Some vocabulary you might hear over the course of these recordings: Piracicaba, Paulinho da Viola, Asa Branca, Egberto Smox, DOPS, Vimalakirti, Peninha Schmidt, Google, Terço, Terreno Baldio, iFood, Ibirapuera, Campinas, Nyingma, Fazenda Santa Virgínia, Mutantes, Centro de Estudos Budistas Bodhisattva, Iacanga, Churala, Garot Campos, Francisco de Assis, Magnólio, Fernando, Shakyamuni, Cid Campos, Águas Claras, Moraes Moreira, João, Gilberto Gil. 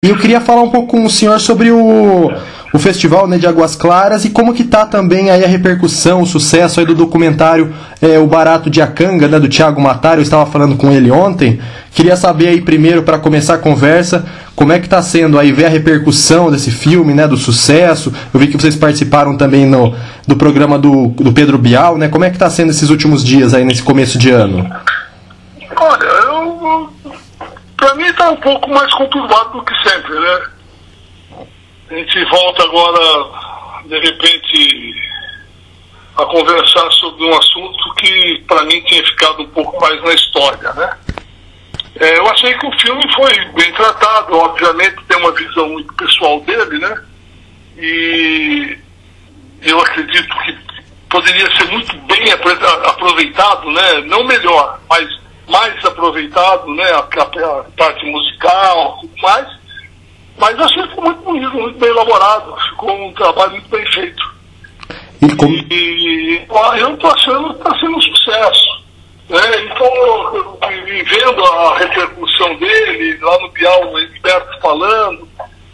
E eu queria falar um pouco com o senhor sobre o festival, né, de Águas Claras e como que tá também aí a repercussão, o sucesso aí do documentário O Barato de Iacanga, né, do Thiago Matário. Eu estava falando com ele ontem. Queria saber aí primeiro, para começar a conversa, como é que tá sendo aí ver a repercussão desse filme, né, do sucesso. Eu vi que vocês participaram também do programa do Pedro Bial, né? Como é que tá sendo esses últimos dias aí, nesse começo de ano? Olha, para mim está um pouco mais conturbado do que sempre, né? A gente volta agora, de repente, a conversar sobre um assunto que para mim tinha ficado um pouco mais na história, né? Eu achei que o filme foi bem tratado, obviamente tem uma visão muito pessoal dele, né? E eu acredito que poderia ser muito bem aproveitado, né? Não melhor, mas mais aproveitado, né, a parte musical, tudo mais, mas achei que foi muito bonito, muito bem elaborado, ficou um trabalho muito bem feito. E eu estou achando que está sendo um sucesso, né? Então, vendo a repercussão dele, lá no Bial, o Egberto falando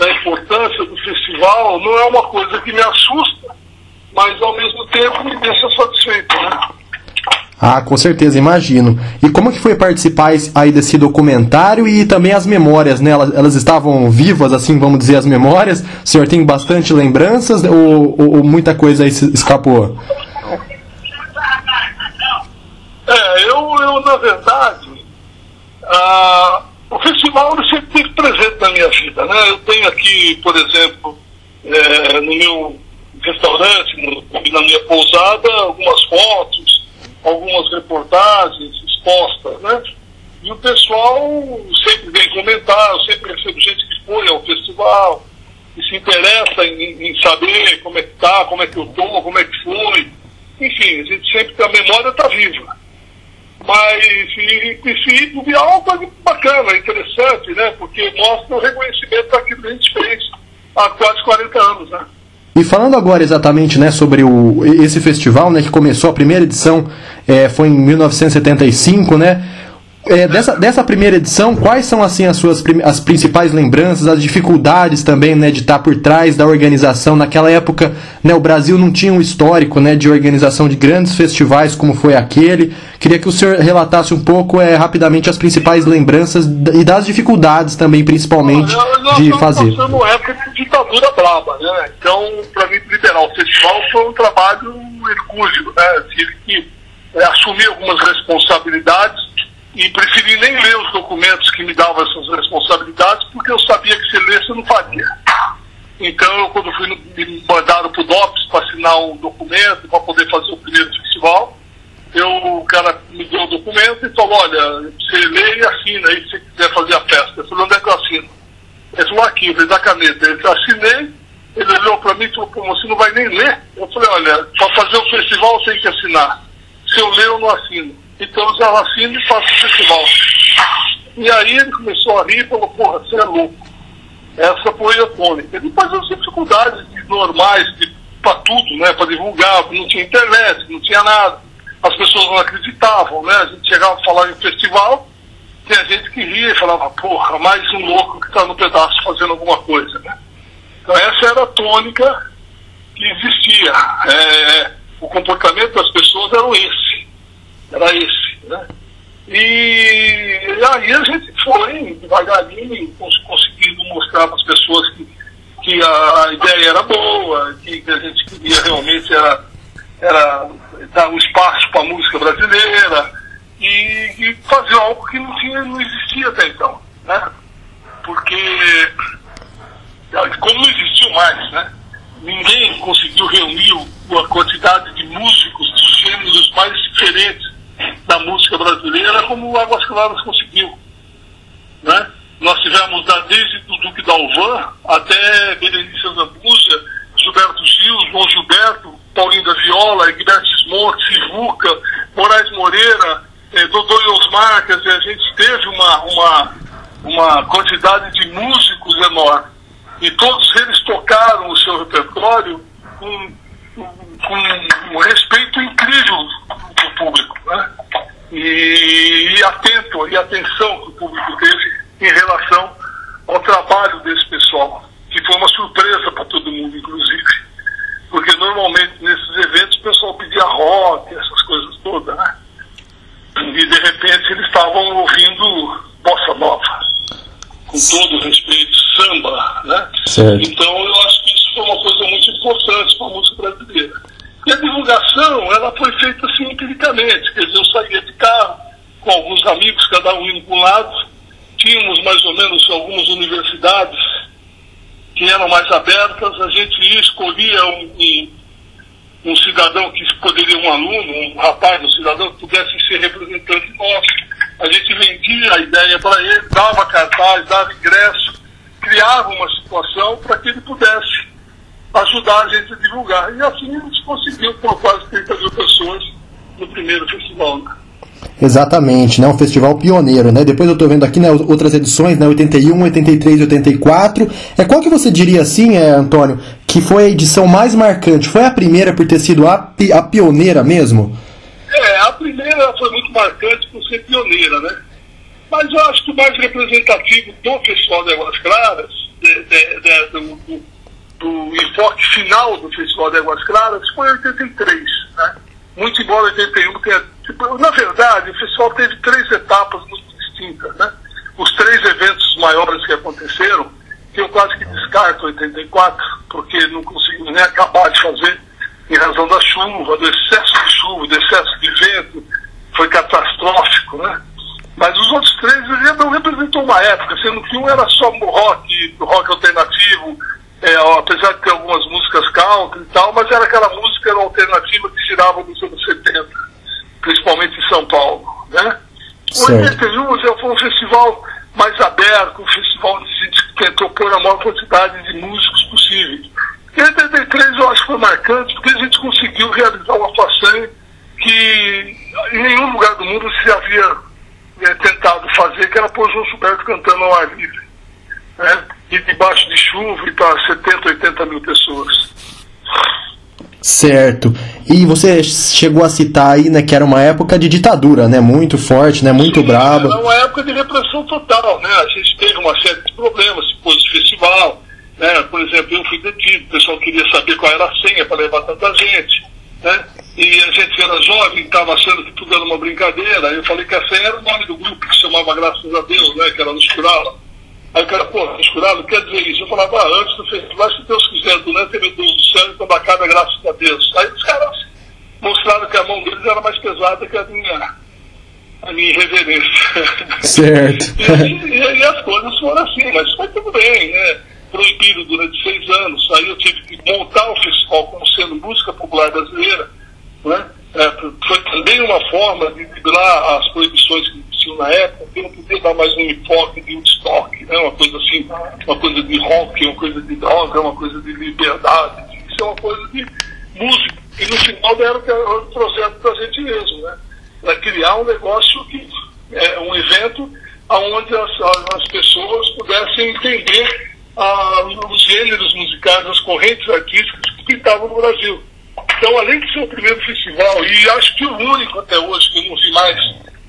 da importância do festival, não é uma coisa que me assusta, mas ao mesmo tempo me deixa satisfeito, né? Ah, com certeza, imagino. E como que foi participar aí desse documentário e também as memórias, né? Elas estavam vivas, assim, vamos dizer, as memórias? O senhor tem bastante lembranças ou muita coisa aí se escapou? Eu na verdade, o festival sempre teve presente na minha vida, né? Eu tenho aqui, por exemplo, no meu restaurante, na minha pousada, algumas fotos, algumas reportagens expostas, né? E o pessoal sempre vem comentar, eu sempre recebo gente que foi ao festival e se interessa em saber como é que tá, como é que eu tô, como é que foi. Enfim, a gente sempre tem a memória, tá viva. Mas esse Bial é uma coisa bacana, interessante, né? Porque mostra o reconhecimento daquilo que a gente fez há quase 40 anos, né? E falando agora exatamente, né, sobre esse festival, né, que começou a primeira edição, foi em 1975, né? Dessa primeira edição, quais são assim as principais lembranças, as dificuldades também, né, de estar por trás da organização? Naquela época, né, o Brasil não tinha um histórico, né, de organização de grandes festivais como foi aquele. Queria que o senhor relatasse um pouco rapidamente as principais lembranças e das dificuldades também, principalmente, de fazer. Nós estamos época de ditadura brava, né? Então, para mim, liberar o festival foi um trabalho hercúleo, né? Tive que assumir algumas responsabilidades e preferi nem ler os documentos que me davam essas responsabilidades, porque eu sabia que se lesse eu não faria. Então, quando me mandaram para o DOPS para assinar um documento, para poder fazer o primeiro festival, o cara me deu o documento e falou: olha, você lê e assina aí se você quiser fazer a festa. Eu falei: onde é que eu assino? Ele falou: aqui, eu falei: da caneta. Eu assinei, ele olhou para mim e falou: pô, você não vai nem ler? Eu falei: olha, para fazer o festival eu tenho que assinar. Se eu ler, eu não assino. Então eu já assino e faço o festival. E aí ele começou a rir e falou: porra, você é louco. Essa foi a tônica. Depois as dificuldades normais para tudo, né? Para divulgar, não tinha internet, não tinha nada. As pessoas não acreditavam, né? A gente chegava a falar em festival, tinha gente que ria e falava: porra, mais um louco que está no pedaço fazendo alguma coisa, né? Então essa era a tônica que existia. O comportamento das pessoas era esse. Né? E aí a gente foi devagarinho conseguindo mostrar para as pessoas que a ideia era boa, que a gente queria realmente era dar um espaço para a música brasileira e fazer algo que não existia até então, né? Porque como não existiu mais, né? Ninguém conseguiu reunir a quantidade de músicos dos gêneros mais diferentes da música brasileira como o Águas Claras conseguiu, né? Nós tivemos desde Dudu Dalvan até Berenice Zambuja, Gilberto Gil, João Suberto, Paulinho da Viola, Egberto Smox, Sivuca, Moraes Moreira, Doutor Josmar. Quer dizer, a gente teve uma quantidade de músicos enorme e todos eles tocaram o seu repertório com um respeito incrível do público, né? E atenção que o público teve em relação ao trabalho desse pessoal, que foi uma surpresa para todo mundo, inclusive. Porque normalmente nesses eventos o pessoal pedia rock, essas coisas todas, né? E de repente eles estavam ouvindo bossa nova, com todo respeito, samba, né? Certo. Então eu acho que isso foi uma coisa muito importante para a música brasileira. E a divulgação, ela foi feita assim empiricamente, quer dizer, eu saía de carro com alguns amigos, cada um indo para um lado, tínhamos mais ou menos algumas universidades que eram mais abertas, a gente ia, escolhia um cidadão que poderia, um aluno, um rapaz, um cidadão que pudesse ser representante nosso. A gente vendia a ideia para ele, dava cartaz, dava ingresso, criava uma situação para que ele pudesse ajudar a gente a divulgar. E assim a gente conseguiu por quase 30 mil pessoas no primeiro festival. Exatamente, né? Um festival pioneiro, né? Depois eu tô vendo aqui, né, outras edições, né, 81, 83, 84. Qual que você diria assim, Antônio, que foi a edição mais marcante? Foi a primeira por ter sido a pioneira mesmo? A primeira foi muito marcante por ser pioneira, né? Mas eu acho que o mais representativo do Festival de Águas Claras, do enfoque final do Festival de Águas Claras, foi 83, né? Muito embora 81 tenha... Na verdade, o festival teve 3 etapas muito distintas, né? Os 3 eventos maiores que aconteceram, que eu quase que descarto 84, porque não consigo nem acabar de fazer, em razão da chuva, do excesso de chuva, do excesso de vento, foi catastrófico, né? Mas os outros 3 já não representou uma época, sendo que um era só rock alternativo, apesar de ter algumas músicas country e tal, mas era aquela música alternativa que girava nos anos 70. Principalmente em São Paulo, né? O 81 já foi um festival mais aberto, um festival que tentou pôr a maior quantidade de músicos possível. E 83 eu acho que foi marcante, porque a gente conseguiu realizar uma façanha que em nenhum lugar do mundo se havia tentado fazer, que era pôr João Suberto cantando ao ar livre, né? E debaixo de chuva, e para 70, 80 mil pessoas. Certo. E você chegou a citar aí, né, que era uma época de ditadura, né, muito forte, né, muito braba. Era uma época de repressão total, né, a gente teve uma série de problemas depois do festival, né, por exemplo, eu fui detido, o pessoal queria saber qual era a senha para levar tanta gente, né, e a gente era jovem, estava achando que tudo era uma brincadeira, eu falei que a senha era o nome do grupo que se chamava Graças a Deus, né, que era no Churala. Aí o cara, Mixuraba, quer dizer isso? Eu falava, antes do festival, se Deus quiser, durante meu Deus do céu, então bacana, graças a Deus. Aí os caras mostraram que a mão deles era mais pesada que a minha irreverência. Certo. e as coisas foram assim, mas foi tudo bem, né? Proibido durante 6 anos. Aí eu tive que montar o festival como sendo música popular brasileira, né? Foi também uma forma de driblar as proibições que existiam na época, porque não podia dar mais um enfoque de um estoque, né? Uma coisa assim, uma coisa de rock, uma coisa de droga, uma coisa de liberdade, isso é uma coisa de música. E no final deram o projeto para a gente mesmo, né? Para criar um negócio, que é um evento onde as pessoas pudessem entender os gêneros musicais, as correntes artísticas que estavam no Brasil. Então, além de ser o primeiro festival, e acho que o único até hoje, que eu não vi mais,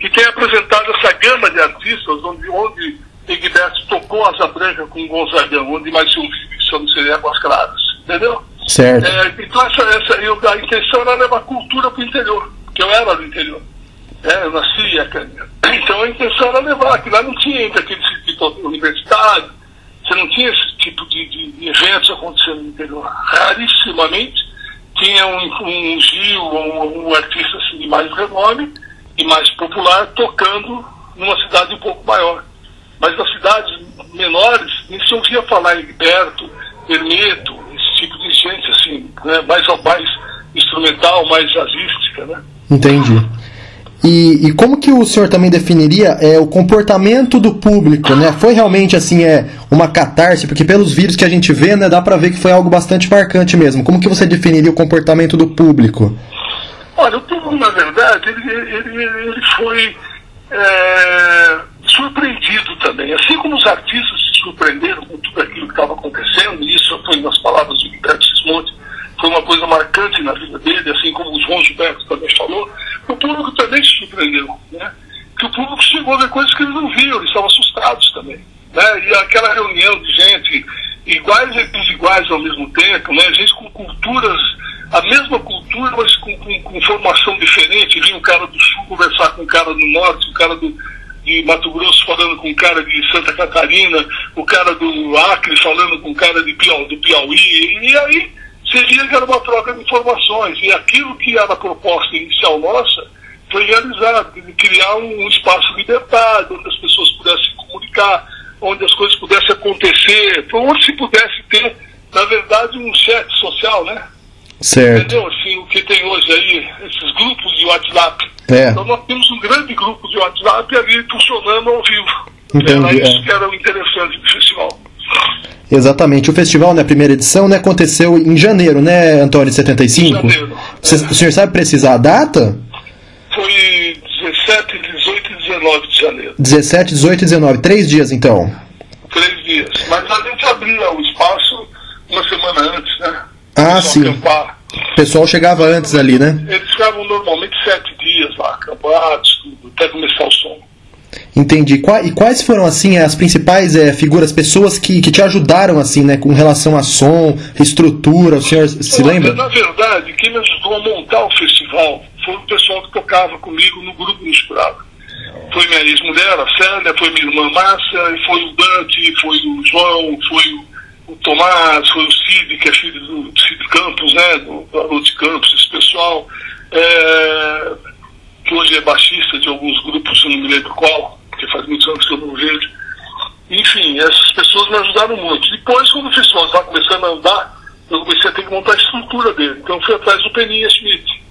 que tem apresentado essa gama de artistas, onde Egberto tocou Asa Branca com o Gonzalhão, onde mais se ouviu, se eu não seria Águas Claras, entendeu? Certo. Então, a intenção era levar cultura para o interior, porque eu era do interior, eu nasci em Iacanga. Então, a intenção era levar, que lá não tinha ainda aquele circuito universitário, você não tinha esse tipo de eventos acontecendo no interior, rarissimamente. Tinha um Gil, um artista assim, de mais renome e mais popular, tocando numa cidade um pouco maior. Mas nas cidades menores, nem se ouvia falar em Egberto, Hermeto, esse tipo de gente, assim, né? mais instrumental, mais jazzística, né? Entendi. E como que o senhor também definiria o comportamento do público, né? Foi realmente assim, uma catarse, porque pelos vídeos que a gente vê, né, dá para ver que foi algo bastante marcante mesmo. Como que você definiria o comportamento do público? Olha, o público, na verdade, ele foi surpreendido também. Assim como os artistas se surpreenderam com tudo aquilo que estava acontecendo, e isso foi nas palavras do Egberto Gismonti, foi uma coisa marcante na vida dele, assim como o João Gilberto também falou, o público também se surpreendeu, né? Que o público chegou a ver coisas que eles não viam, eles estavam assustados também, né? E aquela reunião iguais e desiguais ao mesmo tempo, né? Gente com culturas, a mesma cultura, mas com formação diferente. Vinha um cara do sul conversar com um cara do norte, um cara de Mato Grosso falando com um cara de Santa Catarina, o cara do Acre falando com um cara do Piauí, e aí você via que era uma troca de informações, e aquilo que era a proposta inicial nossa foi realizado, criar um espaço libertado, onde as pessoas pudessem comunicar, onde as coisas pudessem acontecer, onde se pudesse ter, na verdade, um chat social, né? Certo. Entendeu? Assim, o que tem hoje aí, esses grupos de WhatsApp. É. Então nós temos um grande grupo de WhatsApp ali funcionando ao vivo. Entendi, era isso que era o interessante do festival. Exatamente. O festival, né, a primeira edição, né, aconteceu em janeiro, né, Antônio, de 75? Em janeiro. O senhor sabe precisar a data? Foi 17, 18 e 19 de janeiro. 17, 18 e 19. 3 dias, então? 3 dias. Mas a gente abria o espaço uma semana antes, né? Ah, sim. Acampar. O pessoal chegava antes ali, né? Eles ficavam normalmente 7 dias lá, acampados, tudo, até começar o som. Entendi. E quais foram, assim, as principais figuras, pessoas que te ajudaram, assim, né, com relação a som, estrutura, o senhor se lembra? Na verdade, quem me ajudou a montar o festival foi o pessoal que tocava comigo no grupo Mixuraba. Foi minha ex-mulher, a Sandra, foi minha irmã Márcia, foi o Dante, foi o João, foi o Tomás, foi o Cid, que é filho do Cid Campos, né, do Garot Campos, esse pessoal, que hoje é baixista de alguns grupos, eu não me lembro qual, porque faz muitos anos que eu não vejo. Enfim, essas pessoas me ajudaram muito. Depois, quando o festival estava começando a andar, eu comecei a ter que montar a estrutura dele. Então eu fui atrás do Peninha Schmidt,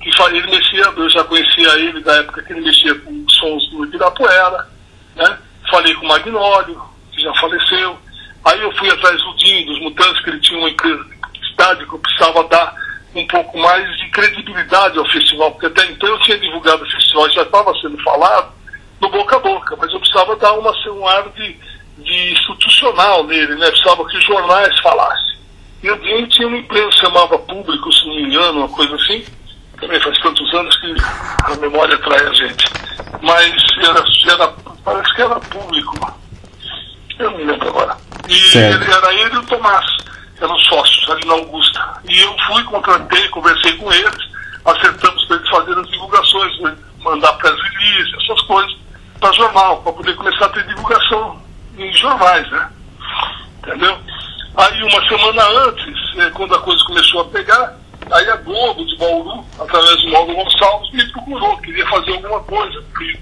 que ele mexia, eu já conhecia ele da época que ele mexia com sons do Ibirapuera, né? Falei com o Magnólio, que já faleceu. Aí eu fui atrás do Dinho, dos Mutantes, que ele tinha uma empresa de publicidade, que eu precisava dar um pouco mais de credibilidade ao festival, porque até então eu tinha divulgado o festival, já estava sendo falado no boca a boca, mas eu precisava dar um ar de institucional nele, né? Precisava que os jornais falassem. E o Dinho tinha uma empresa que chamava Público, se não me engano, uma coisa assim. Também faz tantos anos que a memória trai a gente. Mas parece que era Público. Eu não me lembro agora. E era ele e o Tomás, eram sócios ali na Augusta. E eu fui, contratei, conversei com eles, acertamos para eles fazerem as divulgações, mandar para as releases, essas coisas, para jornal, para poder começar a ter divulgação em jornais, né? Entendeu? Aí uma semana antes, quando a coisa começou a pegar, aí a Globo de Bauru, através do Mauro Gonçalves, me procurou, queria fazer alguma coisa, porque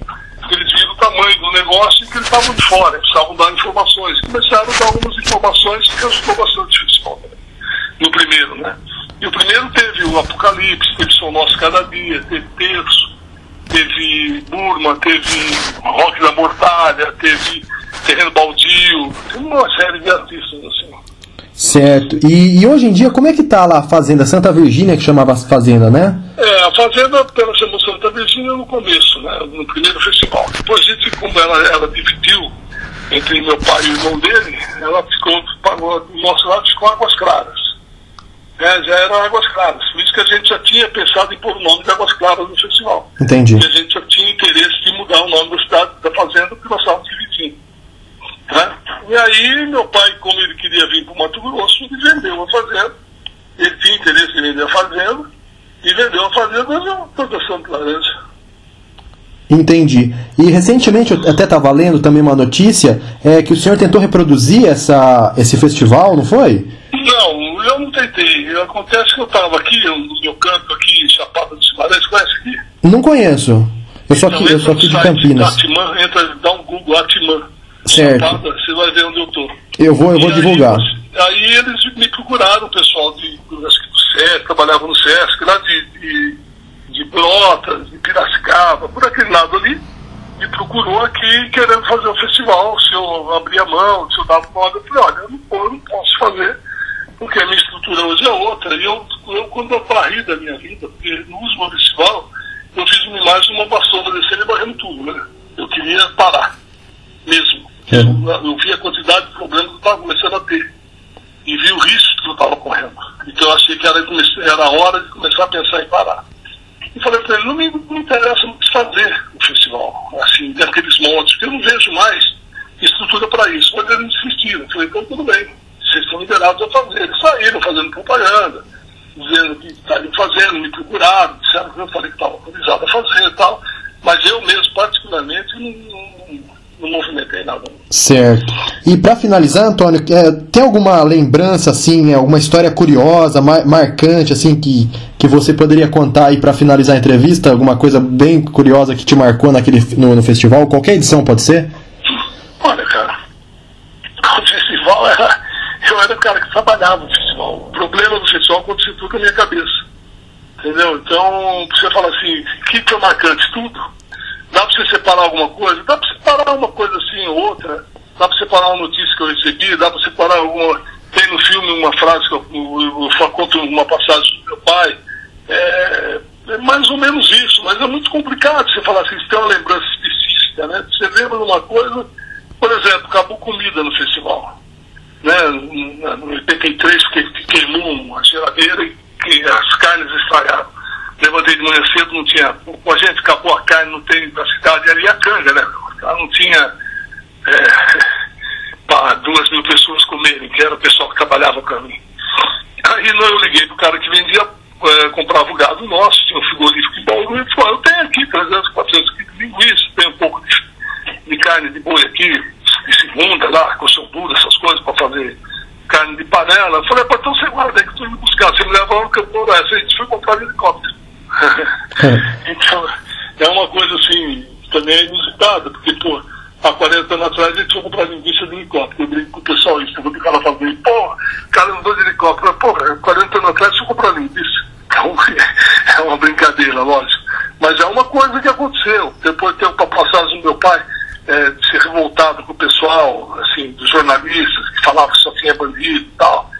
eles viram o tamanho do negócio e que eles estavam de fora, precisavam dar informações. Começaram a dar algumas informações que ajudou bastante o festival, né? No primeiro, né? E o primeiro teve o Apocalipse, teve São Nosso Cada Dia, teve Terço, teve Burma, teve Rock da Mortalha, teve Terreno Baldio, teve uma série de artistas assim. Certo. E hoje em dia, como é que tá lá a Fazenda Santa Virgínia, que chamava Fazenda, né? É, a Fazenda, ela chamou Santa Virgínia no começo, né? No primeiro festival. Depois a gente, como ela dividiu entre meu pai e o irmão dele, ela ficou, do nosso lado ficou Águas Claras. É, já era Águas Claras. Por isso que a gente já tinha pensado em pôr o nome de Águas Claras no festival. Entendi. Porque a gente já tinha interesse de mudar o nome da cidade, da Fazenda, porque nós estávamos dividindo. Né? E aí meu pai, como ele queria vir para o Mato Grosso, ele vendeu a fazenda, ele tinha interesse em vender a fazenda e vendeu a fazenda para uma plantação de laranja. Entendi. E recentemente eu até estava lendo também uma notícia que o senhor tentou reproduzir esse festival, não foi? Não, eu não tentei. Acontece que eu estava aqui no meu canto aqui em Chapada dos Guarés, conhece aqui? Não conheço, eu sou aqui de Campinas. Atiman, entra, dá um Google, Atiman. Certo. Chapada, você vai ver onde eu tô. Eu vou divulgar. Aí eles me procuraram, o pessoal do Sesc, trabalhava no Sesc, lá de Brotas, de Piracicaba, por aquele lado ali, me procurou aqui querendo fazer um festival, se eu abrir a mão, se eu dava uma ordem, eu falei, olha, eu não posso fazer, porque a minha estrutura hoje é outra. E eu quando eu varri da minha vida, porque no último festival, eu fiz uma imagem de uma vassoura descendo e barrendo tudo, né? Eu queria parar mesmo. Eu vi a quantidade de problemas que eu estava começando a ter e vi o risco que eu estava correndo. Então eu achei que era a hora de começar a pensar em parar. E falei para ele, não me interessa muito fazer o festival, assim, daqueles montes, porque eu não vejo mais estrutura para isso. Mas eles insistiram. Eu falei, então tudo bem, se vocês estão liberados a fazer. Eles saíram fazendo propaganda, dizendo que estariam fazendo, me procuraram, disseram que eu falei que estava autorizado a fazer e tal, mas eu mesmo, particularmente, não movimentei nada. Certo. E para finalizar, Antônio, tem alguma lembrança, assim, alguma história curiosa, marcante, assim, que você poderia contar aí para finalizar a entrevista? Alguma coisa bem curiosa que te marcou naquele, no festival? Qualquer edição pode ser? Olha, cara, o festival era... Eu era o cara que trabalhava no festival. O problema do festival aconteceu tudo na minha cabeça. Entendeu? Então, você fala assim, que é marcante tudo? Dá pra você separar alguma coisa? Dá pra separar uma coisa assim ou outra. Dá pra separar uma notícia que eu recebi. Dá pra separar alguma... Tem no filme uma frase que eu conto uma passagem do meu pai. É mais ou menos isso. Mas é muito complicado você falar assim, você tem uma lembrança específica, né? Você lembra de uma coisa... Por exemplo, acabou comida no festival. Né? No 83 queimou uma geladeira e que as carnes estragaram. Levantei de manhã cedo, não tinha. Com a gente acabou a carne, não tem na cidade, era Iacanga, né? Não tinha para 2.000 pessoas comerem, que era o pessoal que trabalhava para mim. Aí eu liguei pro cara que vendia, comprava o gado nosso, tinha um frigorífico bom, e ele falou, eu tenho aqui 300, 400 quilos de linguiça, tem um pouco de carne de boi aqui, de segunda lá, com coxambura, essas coisas para fazer carne de panela. Eu falei, então você guarda aí que eu estou me buscar, você me leva lá no campo, essa a gente foi comprar um helicóptero. Então, é uma coisa assim, também inusitada, porque, pô, há 40 anos atrás a gente foi comprar linguiça de helicóptero. Eu brinco com o pessoal isso, eu vou ficar lá falando, pô, cara andou de helicóptero, pô, 40 anos atrás eu fui comprar linguiça. Então, é uma brincadeira, lógico. Mas é uma coisa que aconteceu. Depois tem uma passagem do meu pai, de ser revoltado com o pessoal, assim, dos jornalistas, que falavam que só tinha bandido e tal.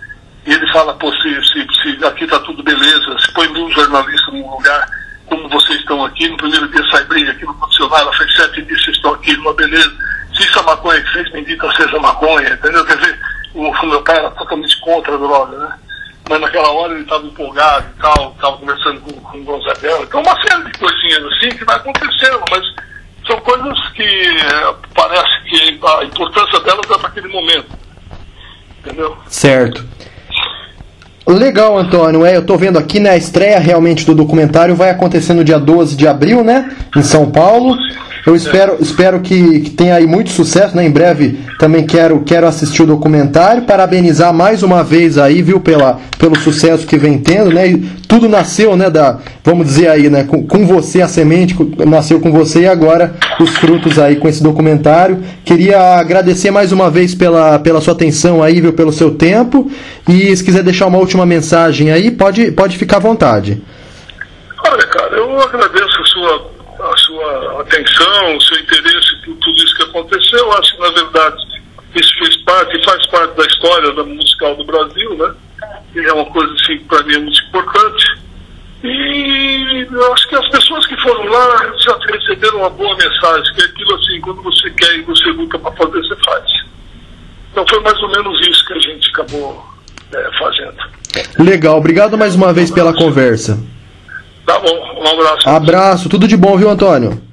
E ele fala, pô, se aqui tá tudo beleza, se põe 1.000 jornalistas num lugar, como vocês estão aqui, no primeiro dia sai briga aqui no condicionário, faz 7 dias vocês estão aqui, numa beleza, se isso é maconha que fez, bendita seja maconha, entendeu? Quer dizer, o meu pai era totalmente contra a droga, né? Mas naquela hora ele estava empolgado e tal, estava conversando com o Gonzalhão, então uma série de coisinhas assim que vai acontecendo, mas são coisas que parece que a importância delas é para aquele momento, entendeu? Certo. Legal, Antônio. Eu tô vendo aqui, né, a estreia realmente do documentário vai acontecer no dia 12 de abril, né, em São Paulo. Eu espero que tenha aí muito sucesso, né, em breve também quero assistir o documentário, parabenizar mais uma vez aí, viu, pelo sucesso que vem tendo, né, e tudo nasceu, né, vamos dizer aí, né, com você, a semente nasceu com você e agora os frutos aí com esse documentário. Queria agradecer mais uma vez pela sua atenção aí, viu, pelo seu tempo, e se quiser deixar uma última mensagem aí, pode ficar à vontade. Olha, cara, eu agradeço a sua atenção, o seu interesse por tudo isso que aconteceu. Eu acho que, na verdade, isso faz parte da história da musical do Brasil, né? E é uma coisa, assim, que para mim é muito importante. E eu acho que as pessoas que foram lá já receberam uma boa mensagem, que é aquilo assim, quando você quer e você luta para fazer, você faz. Então foi mais ou menos isso que a gente acabou fazendo. Legal, obrigado mais uma vez pela conversa. Tá bom, um abraço. Abraço, tudo de bom, viu, Antônio?